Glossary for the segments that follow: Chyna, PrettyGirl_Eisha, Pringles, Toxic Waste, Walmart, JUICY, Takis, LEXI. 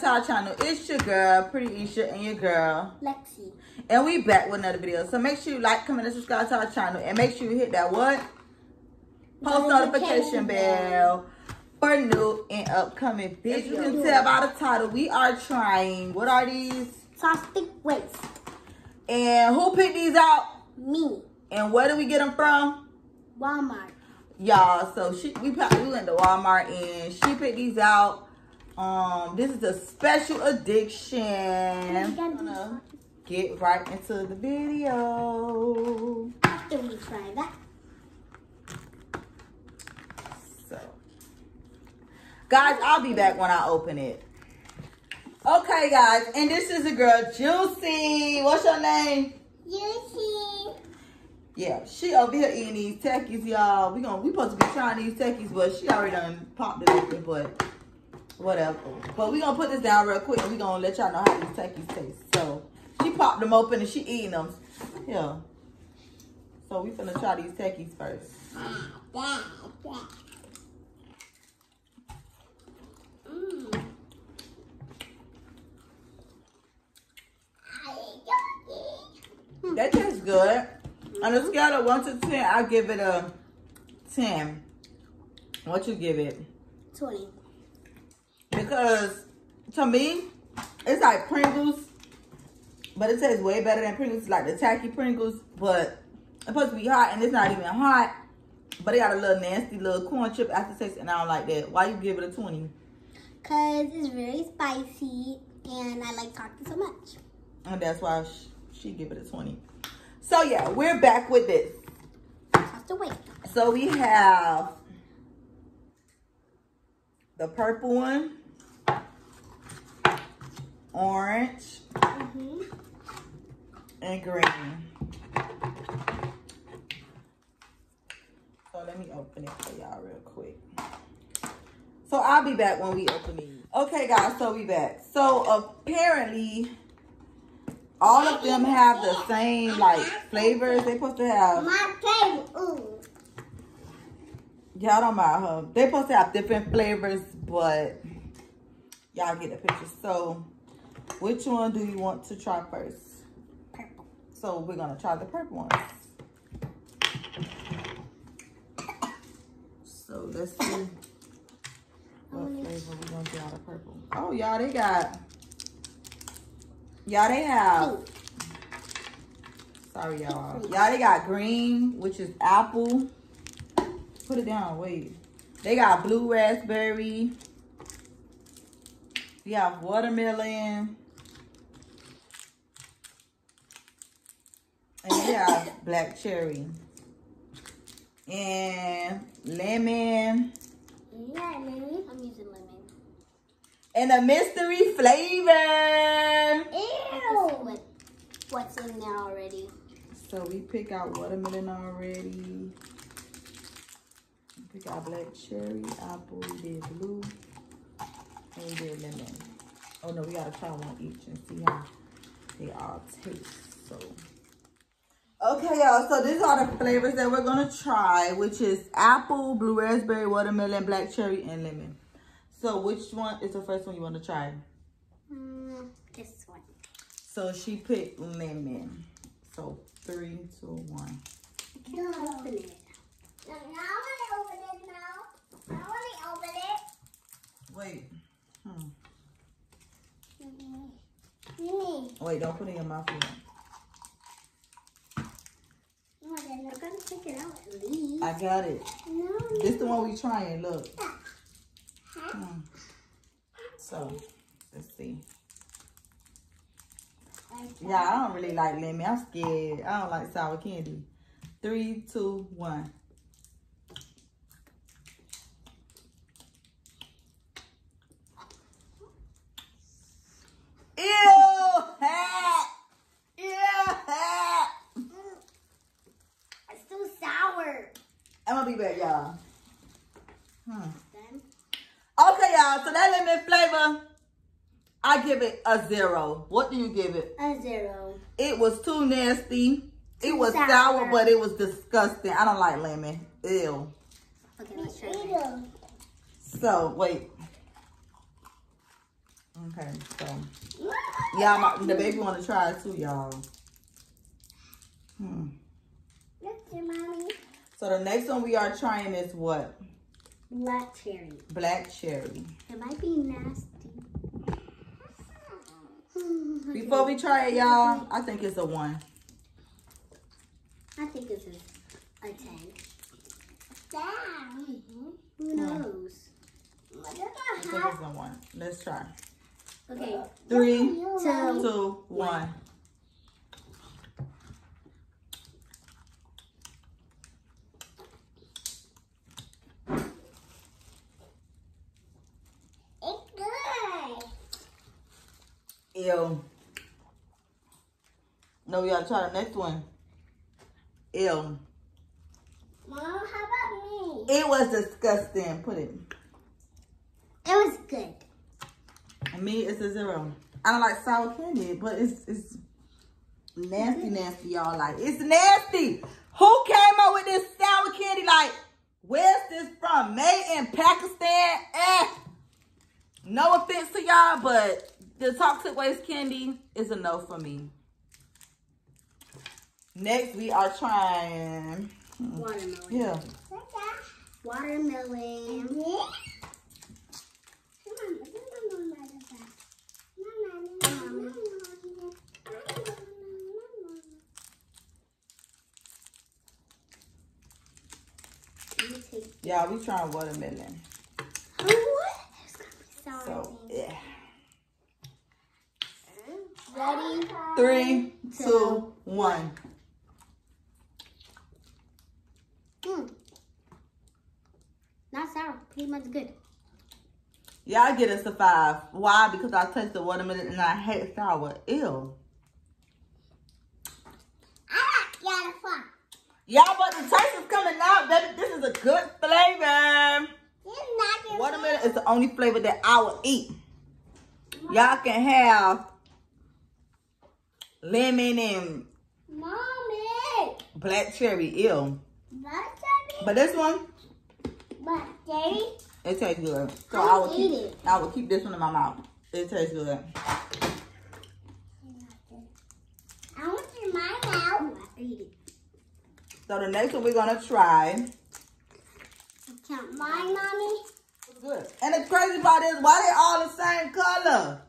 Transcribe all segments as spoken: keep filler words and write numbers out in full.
back to our channel. It's your girl, Pretty Isha, and your girl, Lexi. And we back with another video. So make sure you like, comment, and subscribe to our channel. And make sure you hit that what? Post notification bell for new and upcoming videos. You can tell by the title, we are trying, what are these? Toxic Waste. And who picked these out? Me. And where do we get them from? Walmart. Y'all, so she we probably went to Walmart and she picked these out. Um, this is a special addiction. I'm gonna get right into the video. After we try that. So, guys, I'll be back when I open it. Okay, guys, and this is the girl JUICY. What's your name? JUICY. Yeah, she over here eating these Takis, y'all. We gonna we supposed to be trying these Takis, but she already done popped it open, but whatever. But we gonna put this down real quick and we gonna let y'all know how these Takis taste. So she popped them open and she eating them. Yeah. So we finna try these Takis first. That tastes good. On a scale of one to ten, I give it a ten. What you give it? twenty. Because to me, it's like Pringles, but it tastes way better than Pringles. It's like the tacky Pringles, but it's supposed to be hot and it's not even hot. But it got a little nasty little corn chip aftertaste, and I don't like that. Why you give it a twenty? Because it's very spicy and I like Takis so much. And that's why she She give it a twenty. So yeah, we're back with this. So we have the purple one, orange, mm-hmm. and green. So let me open it for y'all real quick. So I'll be back when we open these. Okay, guys, so we back. So apparently all of them have the same like flavors. They supposed to have my favorite. Ooh. Y'all don't mind her. Huh? They supposed to have different flavors, but y'all get the picture. So which one do you want to try first? Purple. So we're gonna try the purple ones. So let's see what flavor we're gonna get out of purple. Oh y'all, they got Y'all, they have, sorry y'all, y'all, they got green, which is apple, put it down, wait, they got blue raspberry, we have watermelon, and we have black cherry, and lemon, yeah, lemon, I'm using lemon, and a mystery flavor. Ew. What's in there already? So we pick out watermelon already. We pick out black cherry, apple, we did blue, and we did lemon. Oh no, we gotta try one each and see how they all taste. So, okay y'all, so these are the flavors that we're gonna try, which is apple, blue raspberry, watermelon, black cherry, and lemon. So which one is the first one you want to try? Mm, this one. So she picked lemon. So three, two, one. No. I want to open it. No, I want to open it now. I want to open it. Wait. Hmm. Mm. Wait, don't put it in your mouth yet. No, then I gotta take it out at least. I got it. No, no. This the one we trying. Look. Yeah. Hmm. So let's see. Yeah, I don't really like lemon. I'm scared. I don't like sour candy. Three, two, one. Ew! Ew! It's so sour. I'm gonna be back, y'all. Hmm. Okay, y'all, so that lemon flavor, I give it a zero. What do you give it? A zero. It was too nasty. It too was sour. sour, but it was disgusting. I don't like lemon. Ew. Okay, let's try it. So, wait. Okay, so y'all, my, the baby want to try it too, y'all. Hmm. Mommy. So the next one we are trying is what? Black cherry. Black cherry. It might be nasty. Before we try it, y'all, I think it's a one. I think it's a, a ten. Mm-hmm. Who knows? I think it's a one. Let's try. Okay. Three, two, two one. Ew. No, we gotta try the next one. Ew. Mom, how about me? It was disgusting. Put it. It was good. And me, it's a zero. I don't like sour candy, but it's it's nasty, nasty, y'all. Like, it's nasty. Who came up with this sour candy? Like, where's this from? Made in Pakistan? Eh. No offense to y'all, but the Toxic Waste candy is a no for me. Next, we are trying... watermelon. Yeah. Watermelon. Yeah, we trying watermelon. What? So, yeah. Ready? Three, two, two one. Mm. Not sour. Pretty much good. Yeah, I get us a five. Why? Because I tasted watermelon and I hate sour. Ew. I got a five. Y'all, but the taste is coming out, baby. This is a good flavor. It's not watermelon flavor. Is the only flavor that I will eat. Y'all can have lemon and Mommy. Black cherry, ew. Black cherry? But this one, black cherry, it tastes good. So I, I will keep it. I will keep this one in my mouth. It tastes good. I want it in my mouth. I eat it. So the next one we're gonna try. I can't mind, Mommy. It's good. And the crazy part is, why they all the same color?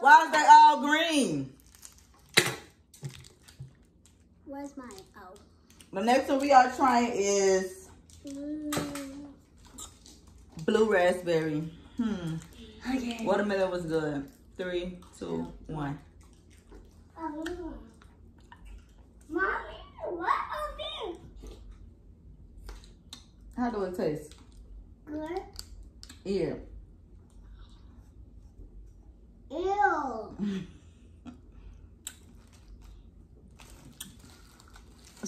Why is they all green? Where's my oh? The next one we are trying is mm. blue raspberry. Hmm. Okay. Watermelon was good. Three, two, yeah. one. Oh. Mommy, what are these? How do it taste? Good. Yeah. Ew.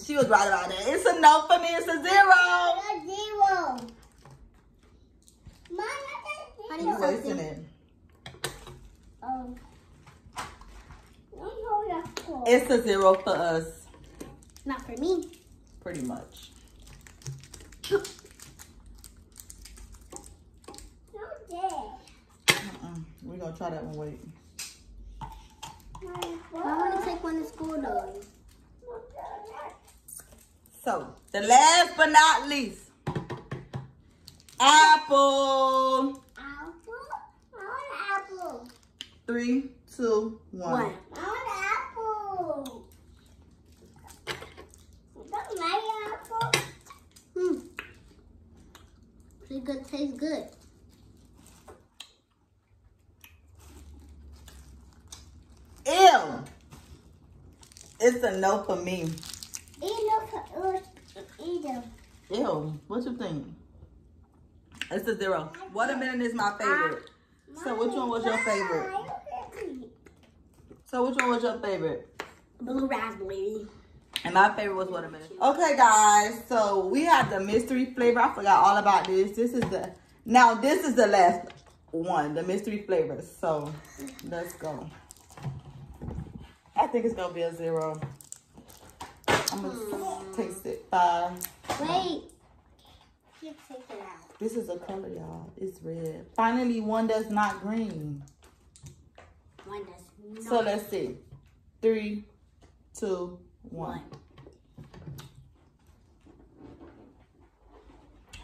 She was right about that. It's a no for me. It's a zero. It's a zero. Mom, I think you're wasting it. Oh. It's a zero for us. Not for me. Pretty much. We're gonna try that one. Wait. I want to take one to school though. So, the last but not least, apple. Apple? I want an apple. Three, two, one. One. I want an apple. Don't like apple. Hmm. Pretty good. Tastes good. Ew. It's a no for me. Ew. What you think? It's a zero. Watermelon is my favorite. So which one was your favorite? So which one was your favorite? Blue raspberry. And my favorite was watermelon. Okay, guys. So we have the mystery flavor. I forgot all about this. This is the now this is the last one, the mystery flavor. So let's go. I think it's gonna be a zero. I'm gonna mm. taste it. Five. Wait. keep taking out. This is a color, y'all. It's red. Finally, one that's not green. One that's not. So let's see. Three, two, one.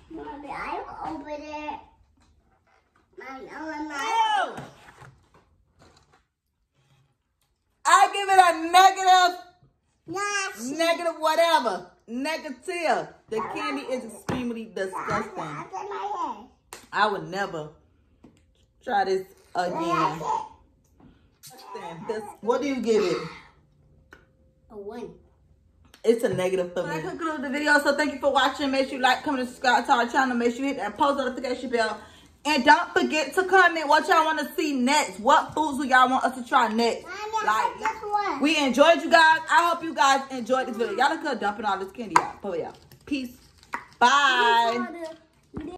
Mommy, I will open it. Mommy, I will not. I give it a negative. Nasty. Negative whatever. Negative. The candy is extremely disgusting. I would never try this again. This, what do you give it? A one. It's a negative for me. That concludes the video. So thank you for watching. Make sure you like, comment, and subscribe to our channel. Make sure you hit that post notification bell. And don't forget to comment what y'all want to see next. What foods do y'all want us to try next? Like, we enjoyed you guys. I hope you guys enjoyed this video. Y'all look good dumping all this candy out. But yeah, peace. Bye.